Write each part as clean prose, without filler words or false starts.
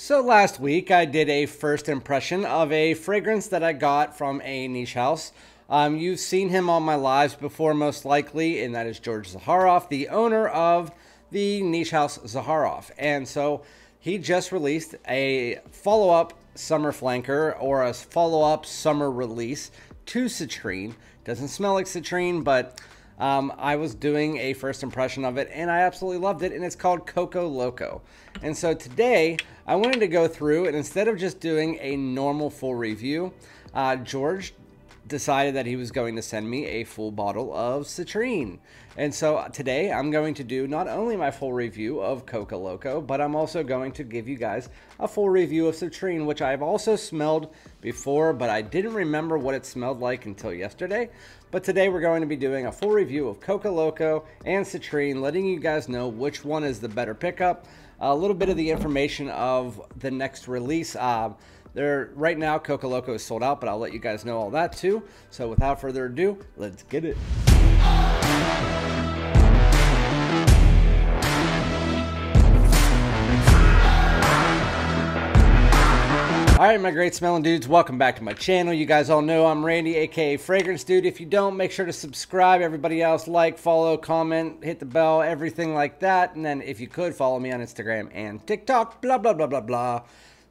So last week I did a first impression of a fragrance that I got from a niche house. You've seen him on my lives before most likely, and that is George Zaharoff, the owner of the niche house Zaharoff. And so he just released a follow-up summer flanker, or a follow-up summer release to Citrine. Doesn't smell like Citrine, but I was doing a first impression of it and I absolutely loved it, and it's called Coco Loco. And so today I wanted to go through, and instead of just doing a normal full review, George decided that he was going to send me a full bottle of Citrine. And so today I'm going to do not only my full review of Coco Loco, but I'm also going to give you guys a full review of Citrine, which I've also smelled before, but I didn't remember what it smelled like until yesterday. But today we're going to be doing a full review of Coco Loco and Citrine, letting you guys know which one is the better pickup, a little bit of the information of the next release. Right now, Coco Loco is sold out, but I'll let you guys know all that too. So without further ado, let's get it. All right, my great smelling dudes, welcome back to my channel. You guys all know I'm Randy, aka Fragrance Dude. If you don't, make sure to subscribe. Everybody else, like, follow, comment, hit the bell, everything like that. And then if you could, follow me on Instagram and TikTok, blah, blah, blah, blah, blah.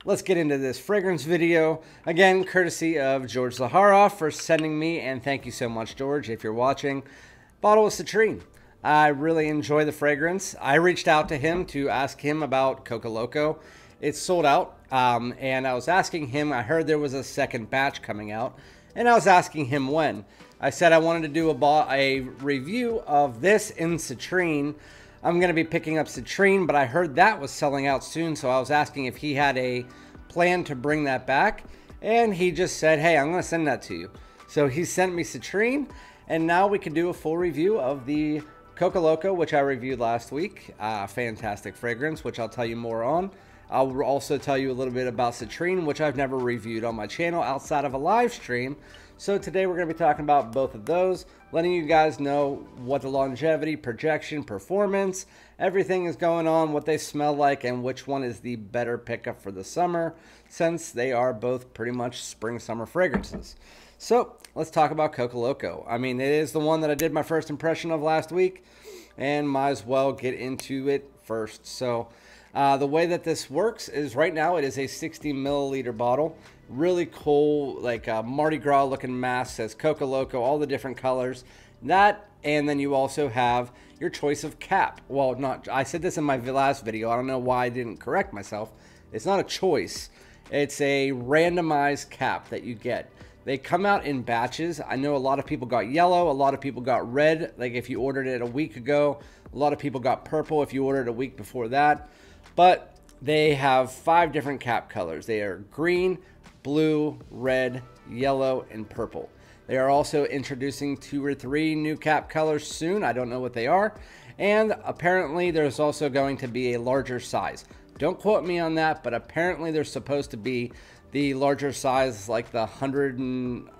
Let's get into this fragrance video. Again, courtesy of George Zaharoff for sending me, and thank you so much, George, if you're watching. Bottle of Citrine. I really enjoy the fragrance. I reached out to him to ask him about Coco Loco. It's sold out, and I was asking him, I heard there was a second batch coming out, and I was asking him when. I said I wanted to do a review of this in Citrine. I'm going to be picking up Citrine, but I heard that was selling out soon, so I was asking if he had a plan to bring that back, and he just said, hey, I'm going to send that to you. So he sent me Citrine, and now we can do a full review of the Coco Loco, which I reviewed last week. Fantastic fragrance, which I'll tell you more on. I'll also tell you a little bit about Citrine, which I've never reviewed on my channel outside of a live stream. So today we're going to be talking about both of those, letting you guys know what the longevity, projection, performance, everything is going on, what they smell like, and which one is the better pickup for the summer, since they are both pretty much spring-summer fragrances. So let's talk about Coco Loco. I mean, it is the one that I did my first impression of last week, and might as well get into it first. So the way that this works is right now it is a 60 milliliter bottle. Really cool, like a Mardi Gras looking mask, says Coco Loco, all the different colors. That, and then you also have your choice of cap. Well, not, I said this in my last video. I don't know why I didn't correct myself. It's not a choice. It's a randomized cap that you get. They come out in batches. I know a lot of people got yellow, a lot of people got red, like if you ordered it a week ago. A lot of people got purple if you ordered a week before that. But they have 5 different cap colors. They are green, blue, red, yellow, and purple. They are also introducing 2 or 3 new cap colors soon. I don't know what they are. And apparently there's also going to be a larger size. Don't quote me on that, but apparently there's supposed to be the larger size, like the 100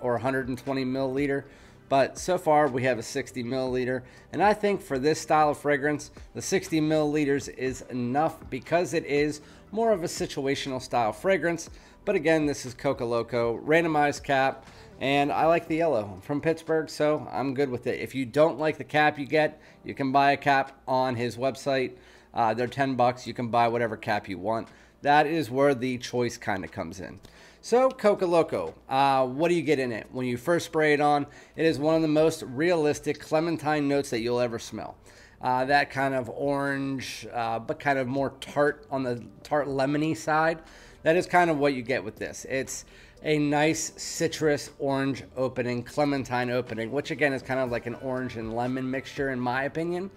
or 120 milliliter. But so far we have a 60 milliliter, and I think for this style of fragrance, the 60 milliliters is enough because it is more of a situational style fragrance. But again, this is Coco Loco, randomized cap, and I like the yellow. I'm from Pittsburgh, so I'm good with it. If you don't like the cap you get, you can buy a cap on his website. They're $10. You can buy whatever cap you want. That is where the choice kind of comes in. So Coco Loco, what do you get in it? When you first spray it on, it is one of the most realistic clementine notes that you'll ever smell. That kind of orange, but kind of more tart, on the tart lemony side. That is kind of what you get with this. It's a nice citrus orange opening, clementine opening, which again is kind of like an orange and lemon mixture in my opinion.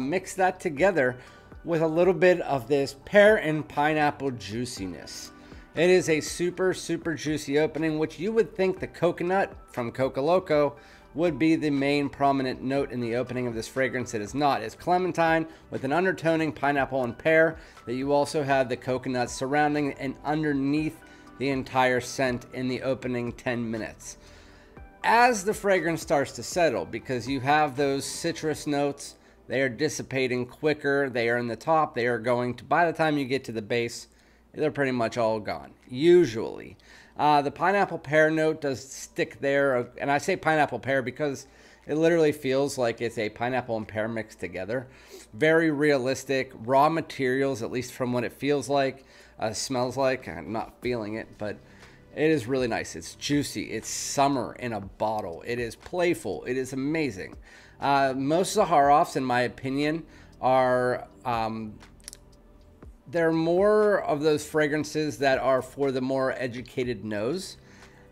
Mix that together with a little bit of this pear and pineapple juiciness. It is a super, super juicy opening, which you would think the coconut from Coco Loco would be the main prominent note in the opening of this fragrance. It is not. It's clementine with an undertoning pineapple and pear, that you also have the coconut surrounding and underneath the entire scent in the opening 10 minutes. As the fragrance starts to settle, because you have those citrus notes, they are dissipating quicker. They are in the top. They are going to, by the time you get to the base, they're pretty much all gone, usually. The pineapple pear note does stick there, and I say pineapple pear because it literally feels like it's a pineapple and pear mixed together. Very realistic, raw materials, at least from what it feels like, smells like. I'm not feeling it, but it is really nice. It's juicy. It's summer in a bottle. It is playful. It is amazing. Most Zaharoffs, in my opinion, are they're more of those fragrances that are for the more educated nose.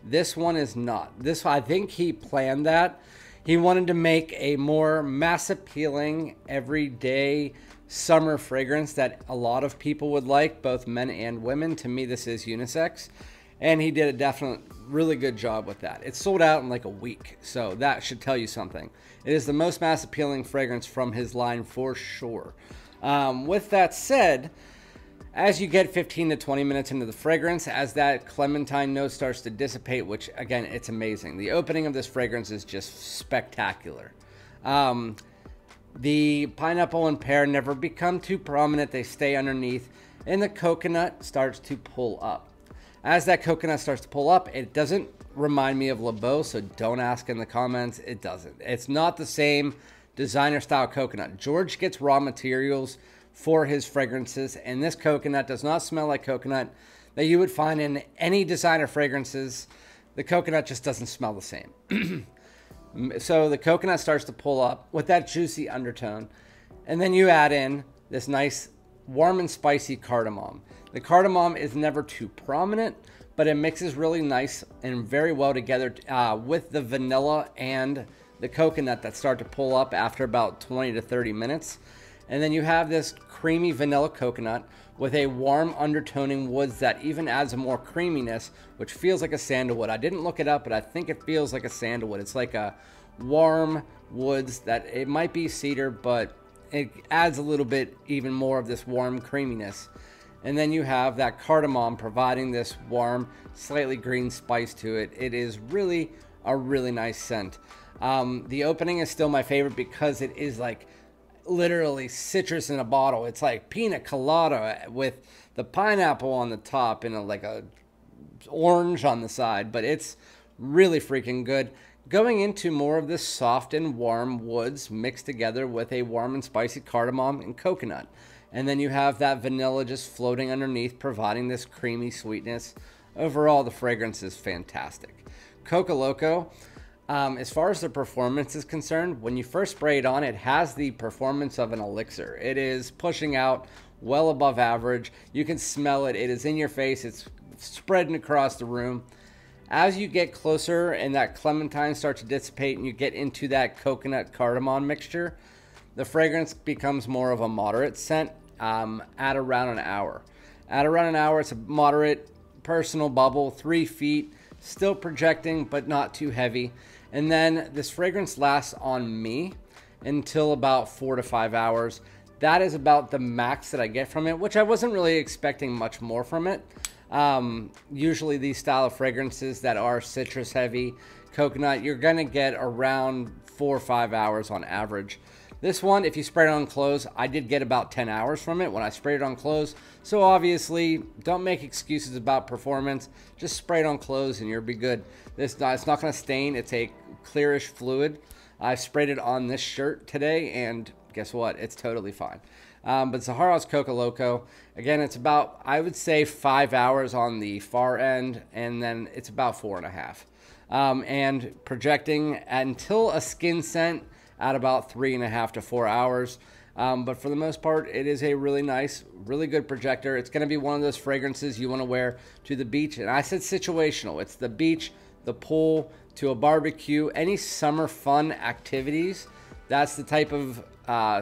This one is not. This one, I think he planned that. He wanted to make a more mass appealing, everyday summer fragrance that a lot of people would like, both men and women. To me, this is unisex. And he did a definite really good job with that. It sold out in like a week, so that should tell you something. It is the most mass appealing fragrance from his line for sure. With that said, as you get 15 to 20 minutes into the fragrance, as that clementine note starts to dissipate, which again, it's amazing. The opening of this fragrance is just spectacular. The pineapple and pear never become too prominent. They stay underneath, and the coconut starts to pull up. As that coconut starts to pull up, it doesn't remind me of Le Labo, so don't ask in the comments. It doesn't. It's not the same designer-style coconut. George gets raw materials for his fragrances, and this coconut does not smell like coconut that you would find in any designer fragrances. The coconut just doesn't smell the same. So the coconut starts to pull up with that juicy undertone, and then you add in this nice warm and spicy cardamom. The cardamom is never too prominent, but it mixes really nice and very well together with the vanilla and the coconut that start to pull up after about 20 to 30 minutes. And then you have this creamy vanilla coconut with a warm undertoning woods that even adds more creaminess, which feels like a sandalwood. I didn't look it up, but I think it feels like a sandalwood. It's like a warm woods that it might be cedar, but it adds a little bit even more of this warm creaminess. And then you have that cardamom providing this warm, slightly green spice to it. It is really a really nice scent. The opening is still my favorite because it is like literally citrus in a bottle. It's like pina colada with the pineapple on the top and like a orange on the side, but it's really freaking good. Going into more of this soft and warm woods mixed together with a warm and spicy cardamom and coconut. And then you have that vanilla just floating underneath, providing this creamy sweetness. Overall, the fragrance is fantastic. Coco Loco, as far as the performance is concerned, when you first spray it on, it has the performance of an elixir. It is pushing out well above average. You can smell it. It is in your face. It's spreading across the room. As you get closer and that clementine starts to dissipate and you get into that coconut cardamom mixture, the fragrance becomes more of a moderate scent at around an hour. At around an hour, it's a moderate personal bubble, 3 feet, still projecting, but not too heavy. And then this fragrance lasts on me until about 4 to 5 hours. That is about the max that I get from it, which I wasn't really expecting much more from it. Usually these style of fragrances that are citrus heavy, coconut, you're gonna get around 4 or 5 hours on average. This one, if you spray it on clothes, I did get about 10 hours from it when I sprayed it on clothes. So obviously, don't make excuses about performance. Just spray it on clothes and you'll be good. It's not gonna stain, it's a clearish fluid. I sprayed it on this shirt today and guess what? It's totally fine. But Zaharoff's Coco Loco, again, it's about, I would say, 5 hours on the far end, and then it's about 4.5. And projecting until a skin scent at about 3.5 to 4 hours. But for the most part, it is a really nice, really good projector. It's gonna be one of those fragrances you wanna wear to the beach. And I said situational, it's the beach, the pool, to a barbecue, any summer fun activities. That's the type of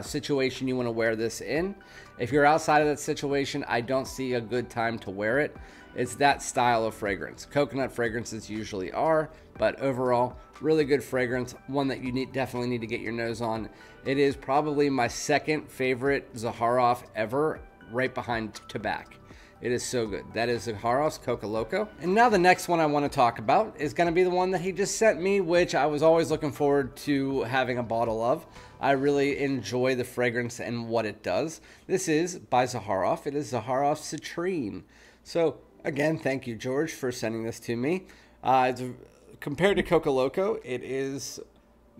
situation you want to wear this in. If you're outside of that situation, I don't see a good time to wear it. It's that style of fragrance. Coconut fragrances usually are, but overall, really good fragrance. One that you definitely need to get your nose on. It is probably my second favorite Zaharoff ever, right behind Tobacco. It is so good. That is Zaharoff's Coco Loco. And now the next one I want to talk about is going to be the one that he just sent me, which I was always looking forward to having a bottle of. I really enjoy the fragrance and what it does. This is by Zaharoff. It is Zaharoff's Citrine. So again, thank you, George, for sending this to me. Compared to Coco Loco, it is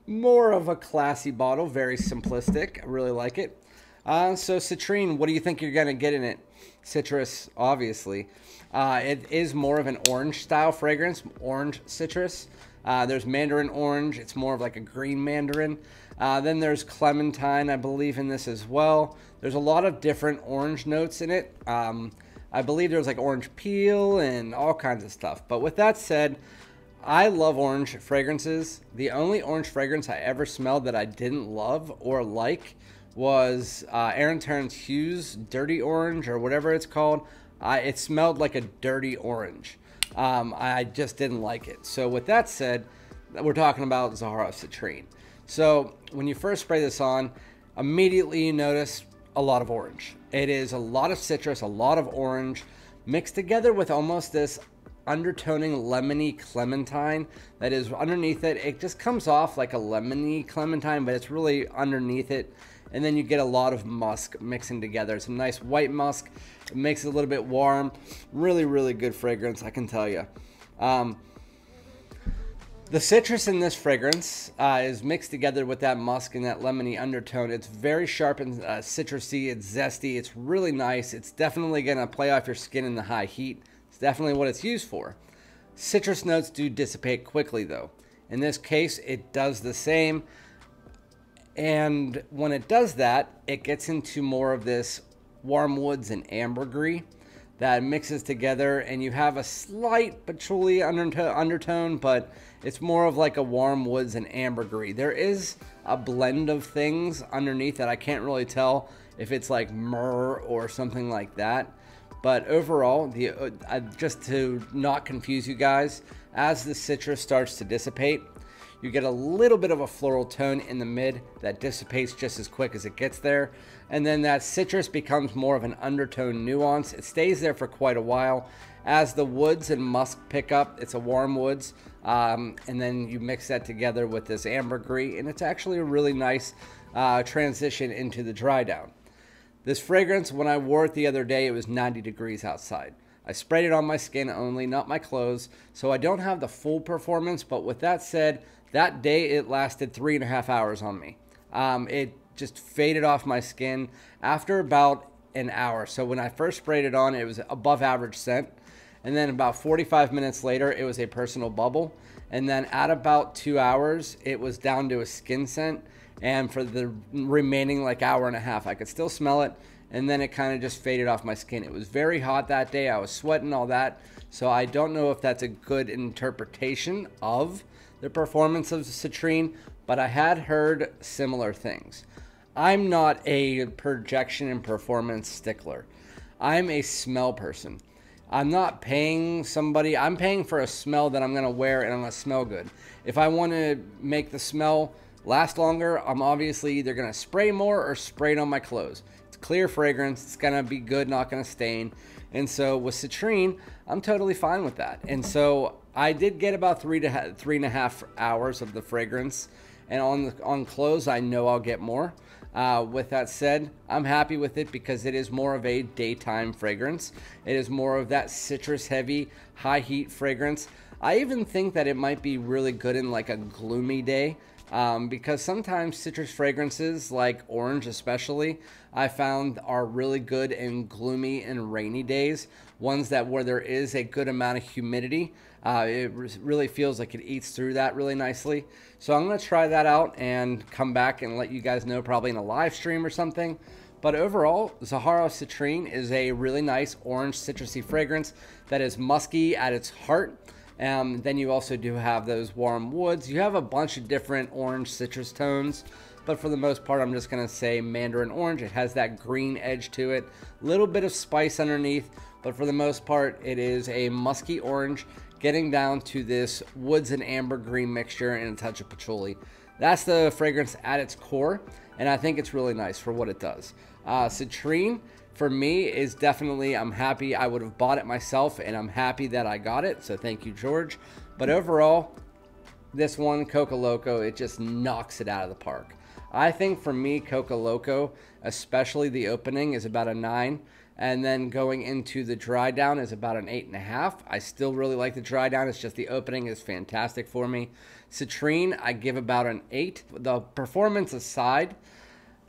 more of a classy bottle, very simplistic. I really like it. So Citrine, what do you think you're going to get in it? Citrus, obviously. It is more of an orange style fragrance, orange citrus. There's mandarin orange. It's more of like a green mandarin. Then there's clementine, I believe, in this as well. There's a lot of different orange notes in it. I believe there's like orange peel and all kinds of stuff. But with that said, I love orange fragrances. The only orange fragrance I ever smelled that I didn't love or like was Aaron Terence Hughes Dirty Orange, or whatever it's called. It smelled like a dirty orange. I just didn't like it. So with that said, we're talking about Zaharoff Citrine. So when you first spray this on, immediately you notice a lot of orange. It is a lot of citrus, a lot of orange, mixed together with almost this undertoning lemony clementine that is underneath it. It just comes off like a lemony clementine, but it's really underneath it. And then you get a lot of musk mixing together. Some nice white musk. It makes it a little bit warm. Really, really good fragrance, I can tell you. The citrus in this fragrance is mixed together with that musk and that lemony undertone. It's very sharp and citrusy. It's zesty. It's really nice. It's definitely going to play off your skin in the high heat. It's definitely what it's used for. Citrus notes do dissipate quickly, though. In this case, it does the same. And when it does that, it gets into more of this warm woods and ambergris that mixes together, and you have a slight patchouli undertone, but it's more of like a warm woods and ambergris. There is a blend of things underneath that I can't really tell if it's like myrrh or something like that. But overall, just to not confuse you guys, as the citrus starts to dissipate, you get a little bit of a floral tone in the mid that dissipates just as quick as it gets there. And then that citrus becomes more of an undertone nuance. It stays there for quite a while. As the woods and musk pick up, it's a warm woods. And then you mix that together with this ambergris, and it's actually a really nice transition into the dry down. This fragrance, when I wore it the other day, it was 90 degrees outside. I sprayed it on my skin only, not my clothes, so I don't have the full performance. But with that said, that day it lasted 3.5 hours on me. It just faded off my skin after about an hour. So when I first sprayed it on, it was above average scent. And then about 45 minutes later, it was a personal bubble. And then at about 2 hours, it was down to a skin scent. And for the remaining like hour and a half, I could still smell it. And then it kind of just faded off my skin. It was very hot that day. I was sweating, all that. So I don't know if that's a good interpretation of the performance of Citrine, but I had heard similar things. I'm not a projection and performance stickler. I'm a smell person. I'm not paying somebody. I'm paying for a smell that I'm going to wear and I'm going to smell good. If I want to make the smell last longer, I'm obviously either going to spray more or spray it on my clothes. Clear fragrance, it's gonna be good, not gonna stain. And so with Citrine, I'm totally fine with that. And so I did get about 3.5 hours of the fragrance, and on clothes I know I'll get more. With that said, I'm happy with it because it is more of a daytime fragrance. It is more of that citrus heavy high heat fragrance. I even think that it might be really good in like a gloomy day. Because sometimes citrus fragrances, like orange especially, I found are really good in gloomy and rainy days. Ones that where there is a good amount of humidity, it really feels like it eats through that really nicely. So I'm going to try that out and come back and let you guys know, probably in a live stream or something. But overall, Zaharoff Citrine is a really nice orange citrusy fragrance that is musky at its heart. Then you also do have those warm woods. You have a bunch of different orange citrus tones, but for the most part, I'm just going to say mandarin orange. It has that green edge to it, a little bit of spice underneath, but for the most part, it is a musky orange getting down to this woods and ambergris mixture and a touch of patchouli. That's the fragrance at its core, and I think it's really nice for what it does. Citrine, for me, is definitely, I'm happy I would have bought it myself, and I'm happy that I got it. So thank you, George. But overall, this one, Coco Loco, it just knocks it out of the park. I think for me, Coco Loco, especially the opening, is about a 9. And then going into the dry down is about an 8.5. I still really like the dry down. It's just the opening is fantastic for me. Citrine, I give about an 8. The performance aside,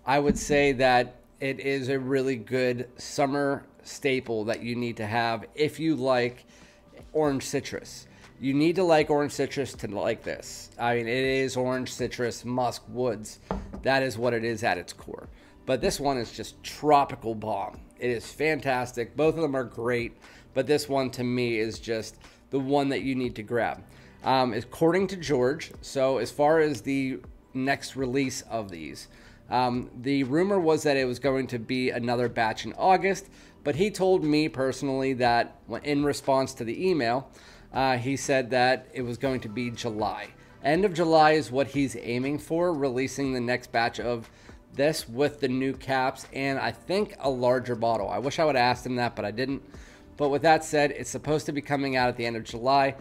I would say that it is a really good summer staple that you need to have if you like orange citrus. You need to like orange citrus to like this. I mean, it is orange citrus, musk, woods. That is what it is at its core. But this one is just tropical bomb. It is fantastic. Both of them are great, but this one to me is just the one that you need to grab. According to George, so as far as the next release of these, the rumor was that it was going to be another batch in August, but he told me personally that in response to the email, he said that it was going to be July. End of July is what he's aiming for, releasing the next batch of this with the new caps and I think a larger bottle. I wish I would have asked him that, but I didn't. But with that said, it's supposed to be coming out at the end of July.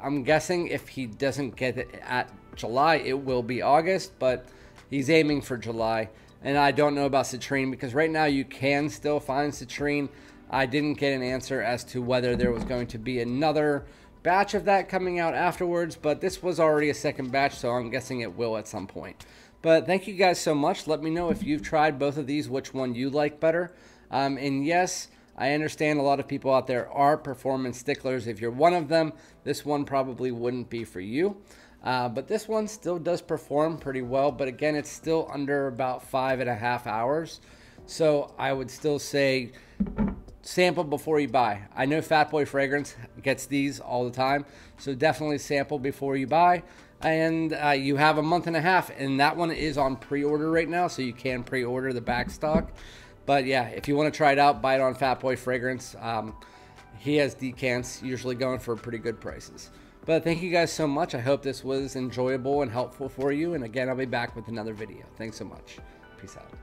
I'm guessing if he doesn't get it at July, it will be August, but he's aiming for July. And I don't know about Citrine because right now you can still find Citrine. I didn't get an answer as to whether there was going to be another batch of that coming out afterwards, but this was already a second batch, so I'm guessing it will at some point. But thank you guys so much. Let me know if you've tried both of these, which one you like better. And yes, I understand a lot of people out there are performance sticklers. If you're one of them, this one probably wouldn't be for you. But this one still does perform pretty well. But again, it's still under about 5.5 hours. So I would still say sample before you buy. I know Fatboy Fragrance gets these all the time. So definitely sample before you buy. And you have a 1.5 months, and that one is on pre-order right now, so you can pre-order the back stock. But yeah, if you want to try it out, buy it on Fatboy Fragrance. He has decants, usually going for pretty good prices. But thank you guys so much. I hope this was enjoyable and helpful for you. And again, I'll be back with another video. Thanks so much. Peace out.